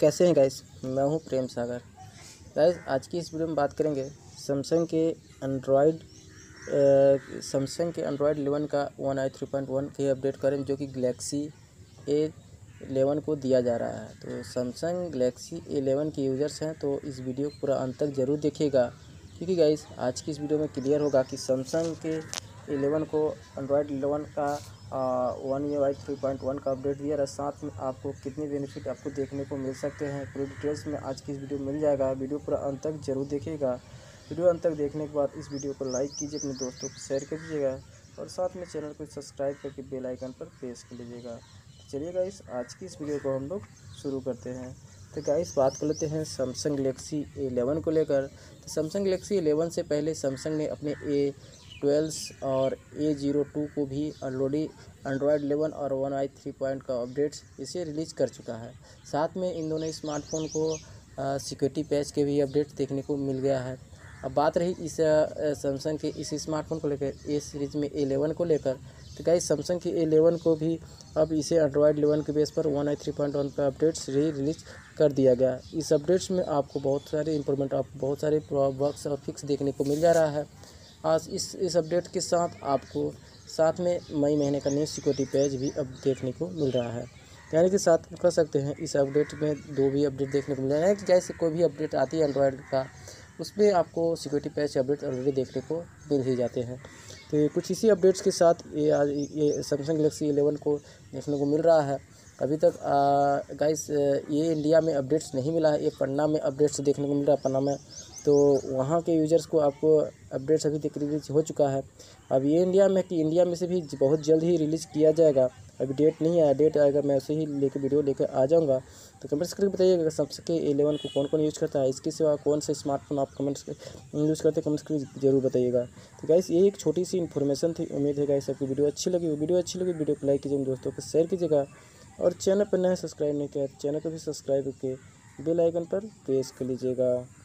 कैसे हैं गाइस, मैं हूं प्रेम सागर। गाइस आज की इस वीडियो में बात करेंगे Samsung के Android 11 का One UI 3.1 के अपडेट करें जो कि Galaxy A11 को दिया जा रहा है। तो Samsung Galaxy A11 के यूज़र्स हैं तो इस वीडियो को पूरा अंत तक ज़रूर देखिएगा, क्योंकि गाइस आज की इस वीडियो में क्लियर होगा कि Samsung के A11 को Android 11 का One UI 3.1 का अपडेट दिया रहा, साथ में आपको कितने बेनिफिट आपको देखने को मिल सकते हैं। पूरी डिटेल्स में आज की इस वीडियो मिल जाएगा। वीडियो पूरा अंत तक जरूर देखिएगा। वीडियो अंत तक देखने के बाद इस वीडियो को लाइक कीजिए, अपने दोस्तों को शेयर कर दीजिएगा और साथ में चैनल को सब्सक्राइब करके बेल आइकन पर प्रेस कर लीजिएगा। चलिए गाइस आज की इस वीडियो को हम लोग शुरू करते हैं। तो गाइस बात कर लेते हैं Samsung Galaxy A11 को लेकर। तो Samsung Galaxy A11 से पहले Samsung ने अपने A12 और A02 को भी ऑलरेडी Android 11 और One UI 3.1 का अपडेट्स इसे रिलीज़ कर चुका है। साथ में इन दोनों स्मार्टफोन को सिक्योरिटी पैच के भी अपडेट्स देखने को मिल गया है। अब बात रही इस Samsung के इस स्मार्टफोन को लेकर ए सीरीज़ में A11 को लेकर, तो गाइस Samsung के A11 को भी अब इसे Android 11 के बेस पर One UI 3.1 का अपडेट्स रिलीज़ कर दिया गया। इस अपडेट्स में आपको बहुत सारे इंप्रूवमेंट, आपको बहुत सारे बग्स और फिक्स देखने को मिल जा रहा है। आज इस अपडेट के साथ आपको साथ में मई महीने का न्यू सिक्योरिटी पैच भी अब देखने को मिल रहा है, यानी कि साथ कर सकते हैं। इस अपडेट में दो भी अपडेट देखने को मिल रहा है, कि जैसे कोई भी अपडेट आती है एंड्रॉयड का उसमें आपको सिक्योरिटी पैच अपडेट ऑलरेडी देखने को मिल ही जाते हैं। तो कुछ इसी अपडेट्स के साथ ये Samsung Galaxy A11 को देखने को मिल रहा है। अभी तक गाइस ये इंडिया में अपडेट्स नहीं मिला है, ये पन्ना में अपडेट्स देखने को मिल रहा है। पन्ना में तो वहाँ के यूज़र्स को आपको अपडेट्स अभी तक रिलीज़ हो चुका है। अब ये इंडिया में कि इंडिया में से भी बहुत जल्द ही रिलीज़ किया जाएगा। अभी डेट नहीं आया, डेट आएगा मैं उसे ही लेकर वीडियो लेकर आ जाऊँगा। तो कमेंट्स करके बताइएगा Samsung के A11 को कौन कौन यूज़ करता है, इसके सिवा कौन से स्मार्टफोन आप कमेंट्स यूज़ करते हैं, कमेंट्स करके जरूर बताइएगा। तो गाइस ये एक छोटी सी इन्फॉर्मेशन थी। उम्मीद है गाइस आपकी वीडियो अच्छी लगी वीडियो को लाइक कीजिए, दोस्तों को शेयर कीजिएगा और चैनल पर नए सब्सक्राइब नहीं किया चैनल को भी सब्सक्राइब करके बेल आइकन पर प्रेस कर लीजिएगा।